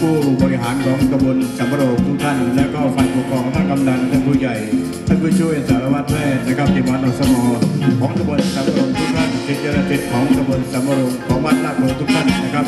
ผู้บริหารของตำบลจำปาโรงทุกท่านและก็ฝ่ายปกครองท่านกำนันท่านผู้ใหญ่ท่านผู้ช่วยสารวัตรแพทย์นะครับทีมงานอสมของตำบลจำปาโรงทุกท่านทีมเจ้าหน้าที่ของตำบลจำปาโรงของวัดลาดโรงทุกท่านนะครับ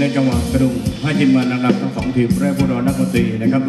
ในจังหวัดกระดุมให้ทีมงานนำทั้งสองทีมและผู้ดอนนักดนตรีนะครับบ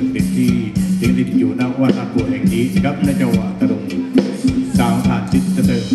ักดิ์สิทธิ์ที่ยังติดอยู่ณวัดลาดบัวแห่งนี้นะครับในจังหวัดกระดุมสาวถาดจิตเติม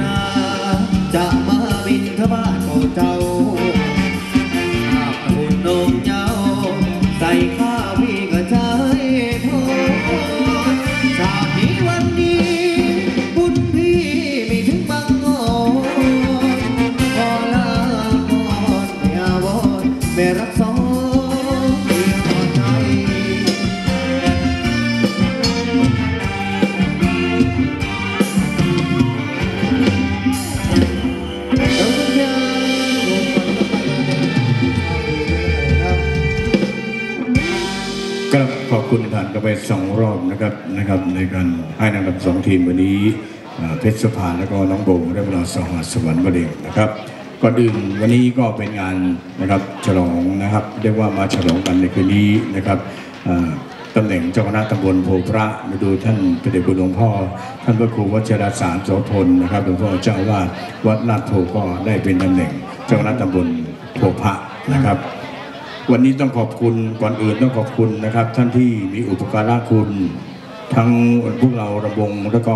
ราจะมาบินทบาทเก่าเจ้าอาบอุ่นนมเจ้าใส่ข้าพี่ก็ใช้พอชาติวันนี้บุญพี่มีถึงบางงอนขอลาก่อนไม่อาวรไม่รักสองขอบคุณผ่านกันไป2รอบนะครับในการให้นำดับ2ทีมวันนี้เพชรสภาและก็น้องโบได้มาสหัสสวรรค์มาเด็กนะครับก่อนอื่นวันนี้ก็เป็นงานนะครับฉลองนะครับเรียกว่ามาฉลองกันในคืนนี้นะครับตำแหน่งเจ้าคณะตำบลโพพระมาดูท่านพระเดชคุณหลวงพ่อท่านพระครูวัชรสารโสพลนะครับหลวงพ่อเจ้าวาดวัดลาดโพก็ได้เป็นตำแหน่งเจ้าคณะตำบลโพพระนะครับวันนี้ต้องขอบคุณก่อนอื่นต้องขอบคุณนะครับท่านที่มีอุปการะคุณทั้งพวกเราระวงแล้วก็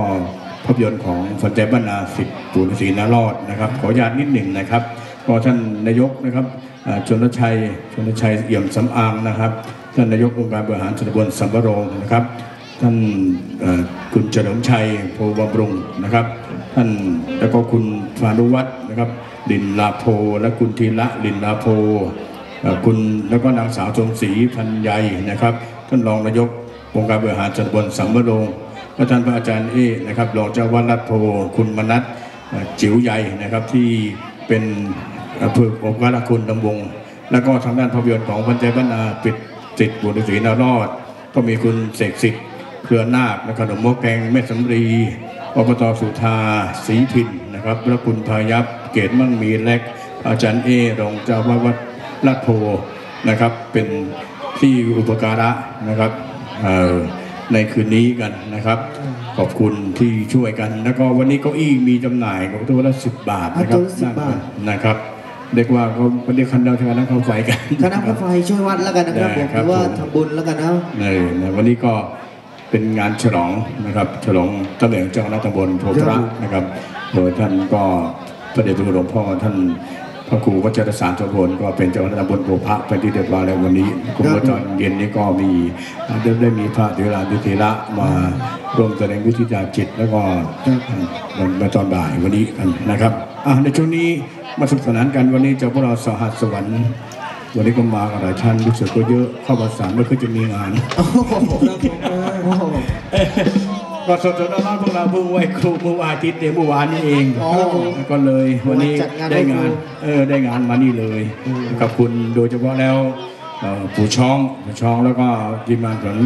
ภาพยนตร์ของฝันใจบ้านนาสิบปูนศรีนารอดนะครับขออนุญาตนิดหนึ่งนะครับก็ท่านนายกนะครับชนชัยเอี่ยมสำอางนะครับท่านนายกองค์การบริหารส่วนตำบลสัมปโรงนะครับท่านคุณเฉลิมชัยโพบำรุงนะครับท่านแล้วก็คุณพานุวัฒน์นะครับลินลาโพและคุณธีระลินลาโพคุณแล้วก็นางสาวชมศรีพันใหญ่นะครับท่านรองนายกองค์การบริหารจังหวัดสัมปโรงและท่านพระอาจารย์เอนะครับรองเจ้าวัดรัตโพคุณมนัสจิ๋วใหญ่นะครับที่เป็นอำเภอองค์การคุณดำวงและก็ทางด้านภาพยนตร์ของพันใจบ้านนาปิดติดบุญศรีนารอดก็มีคุณเสกสิทธิ์เครือนาคขนมหม้อแกงแม่สำลีอบต.สุธาศรีพินนะครับและคุณพายัพเกตมั่งมีและอาจารย์เอรองเจ้าวัดลาดโพนะครับเป็นที่อุปการะนะครับในคืนนี้กันนะครับขอบคุณที่ช่วยกันแล้วก็วันนี้เก้าอี้มีจำหน่ายของตัวละ10 บาทนะครับนะครับเรียกว่าเขาเรียกคันดาวคณะข้าวไฟกันคณะข้าวไฟช่วยวัดแล้วกันนะครับผมว่าทำบุญแล้วกันนะวันนี้ก็เป็นงานฉลองนะครับฉลองตำแหน่งเจ้าคณะตำบลโพพระนะครับโดยท่านก็พระเดชคุณหลวงพ่อท่านพระครูวัชรสารโสพลก็เป็นเจ้าคณะตำบลโพพระเป็นที่เรียบร้อยแล้ววันนี้คุณผู้ชมเย็นนี้ก็มีได้มีพระเถระดิเถระมาร่วมแสดงวิทยาจิตแล้วก็มาตอนบ่ายวันนี้นะครับในช่วงนี้มาสนุกสนานกันวันนี้เจ้าพวกเราสหัสสวรรค์วันนี้ก็มาหลายท่านรู้สึกก็เยอะเข้าภาษาไม่ค่อยจะมีงานก็สดๆร้อนๆพวกเราเพิ่งไหว้ครูเมื่อวันอาทิตย์เมื่อวานนี้เองก็เลยวันนี้ได้งานมานี่เลยขอบคุณโดยเฉพาะแล้วผู้ช่องแล้วก็ทีมงานของ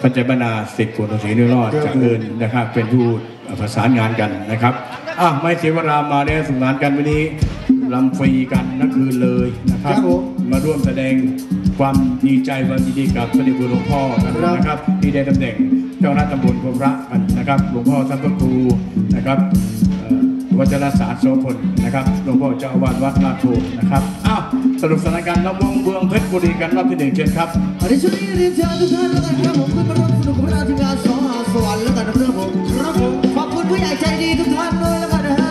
พันใจบ้านนาสิบปูนศรีนารอดจากเอิญนะครับเป็นผู้ประสานงานกันนะครับไม่เสียเวลามาได้ส่งงานกันวันนี้ลำฟรีกันนักคืนเลยนะครับมาร่วมแสดงความดีใจวันดีกับพระเดชคุณหลวงพ่อกันนะครับที่ได้ตำแหน่งเจ้าคณะตำบลโพพระกันนะครับหลวงพ่อท่านพระครูนะครับวัชรสารโสพลนะครับหลวงพ่อเจ้าอาวาสวัดลาดโพนะครับสรุปสถานการณ์ระวงเมืองเพชรบุรีกันรอบที่1เช่นครับอันนี้ชุดนี้เรียนเชิญทุกท่านแล้วกันครับผมขึ้นมาร่วมสนุกกับเราทีมงานสหัสสวรรค์แล้วกันนะครับผมขอบคุณผู้ใหญ่ใจดีทุกท่านด้วยแล้วกันนะฮะ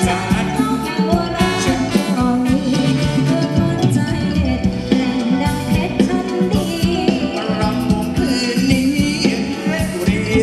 ฝ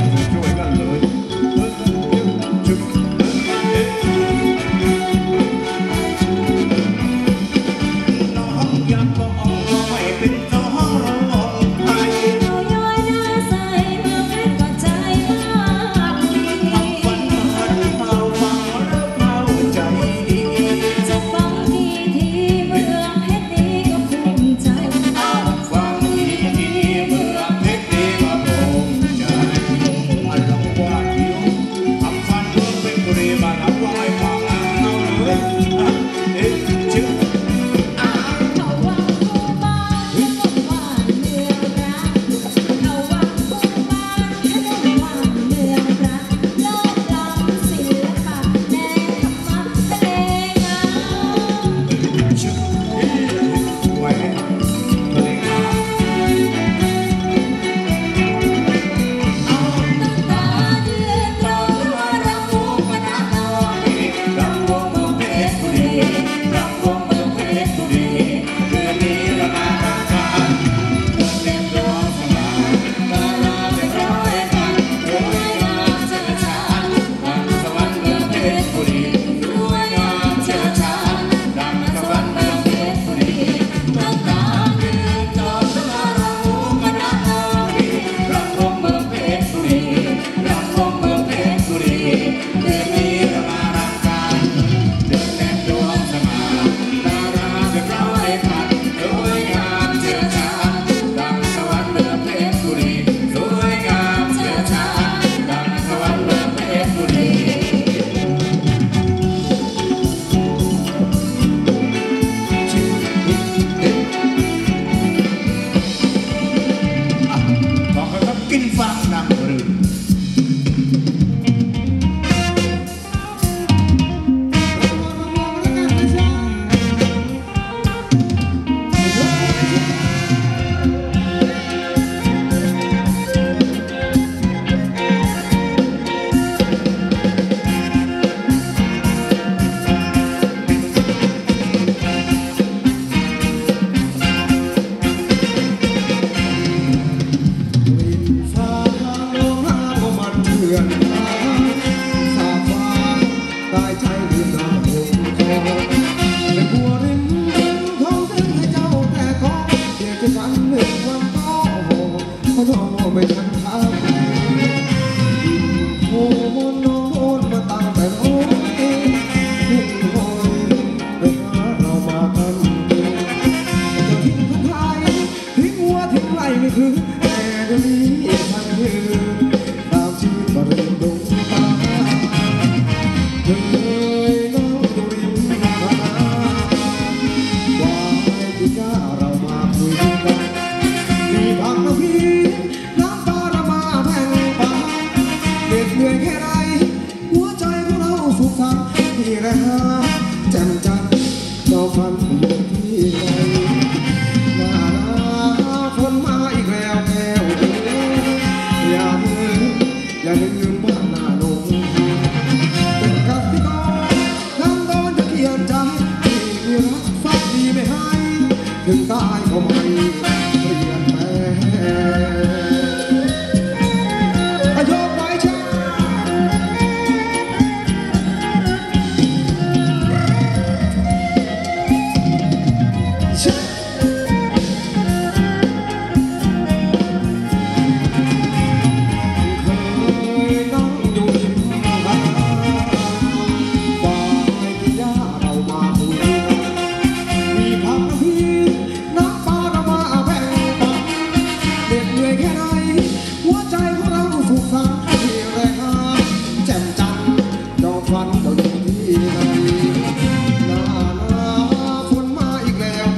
นมาอีกแล้วแ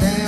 ก้ว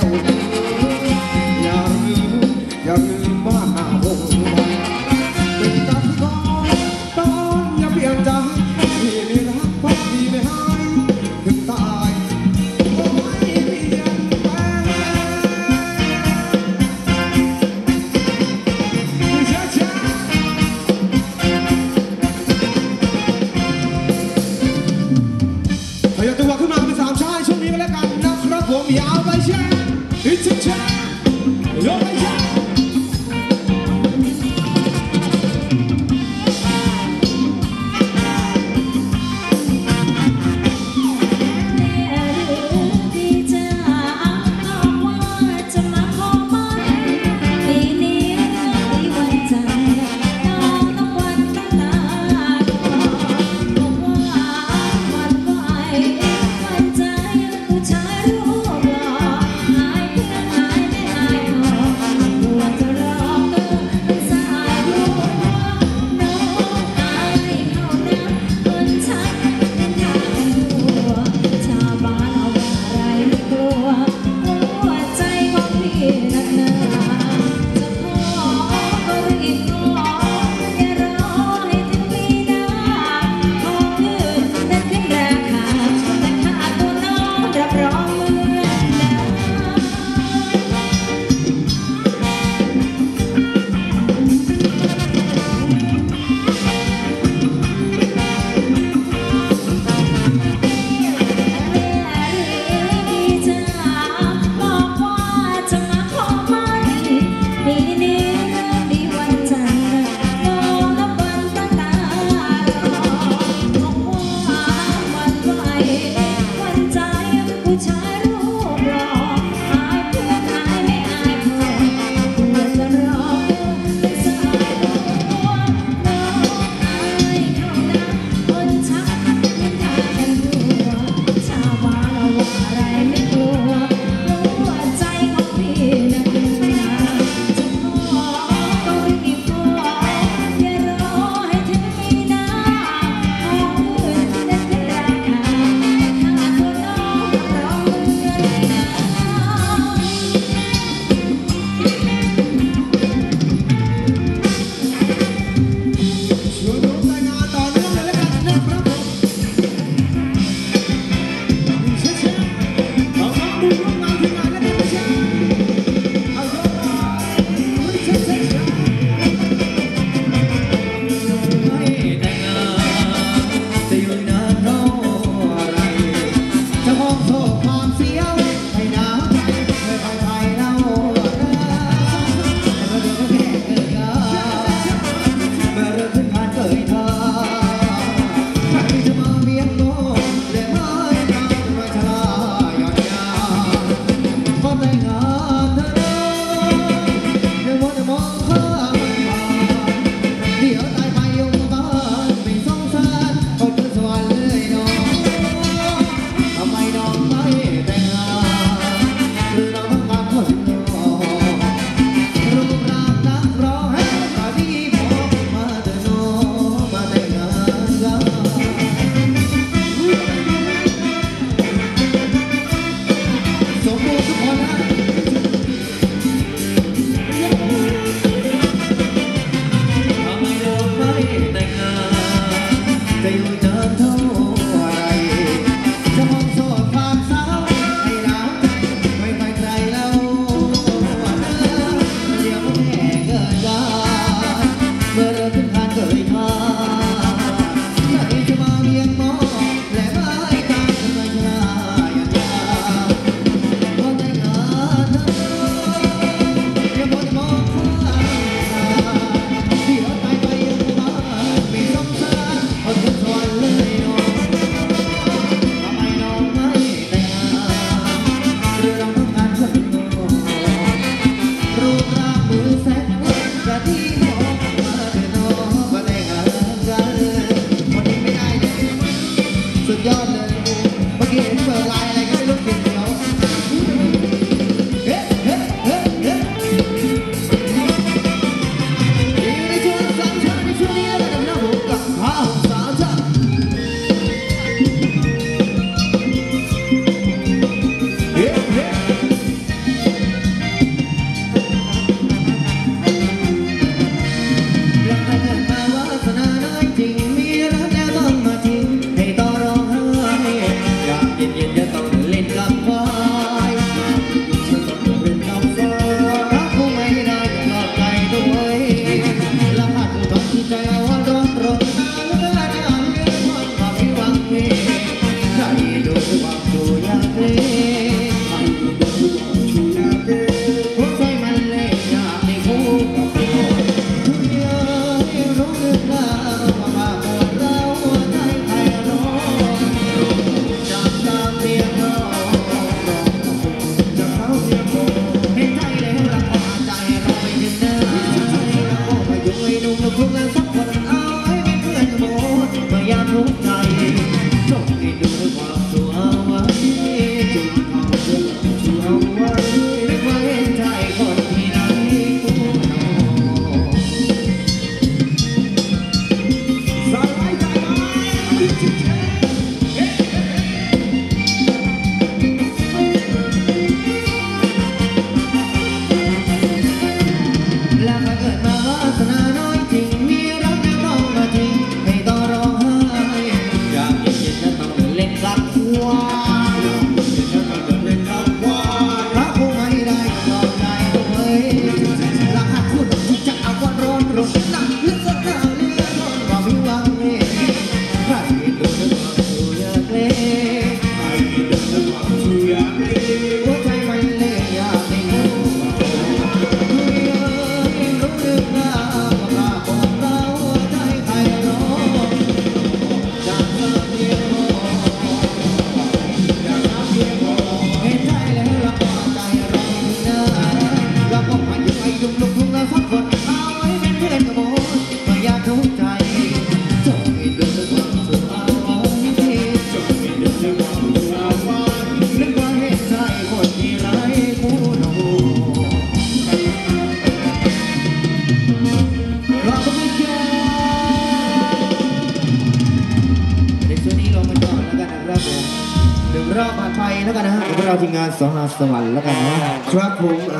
สองอาสวรรค์แล้วกันนะครับผมค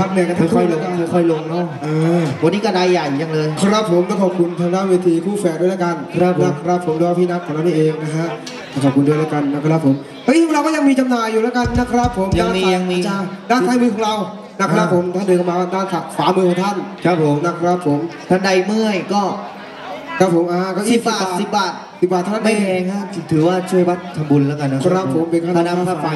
รับเนี่ยก็ค่อยๆลงเนาะวันนี้ก็ได้ใหญ่จังเลยครับผมต้องขอบคุณทางด้านเวทีคู่แฝดด้วยแล้วกันครับผมด้วยพี่นัทของเรานี่เองนะฮะขอบคุณด้วยแล้วกันนะครับผมเฮ้ยเราก็ยังมีจำหน่ายอยู่แล้วกันนะครับผมยังมีด้านซ้ายมือของเรานะครับผมท่านเดินมาด้านขวามือของท่านครับผมนะครับผมท่านใดเมื่อยก็ครับผมก็10 บาทเท่านั้นไม่แพงครับถือว่าช่วยวัดทำบุญแล้วกันนะครับผมเป็นค่าน้ำค่าไฟ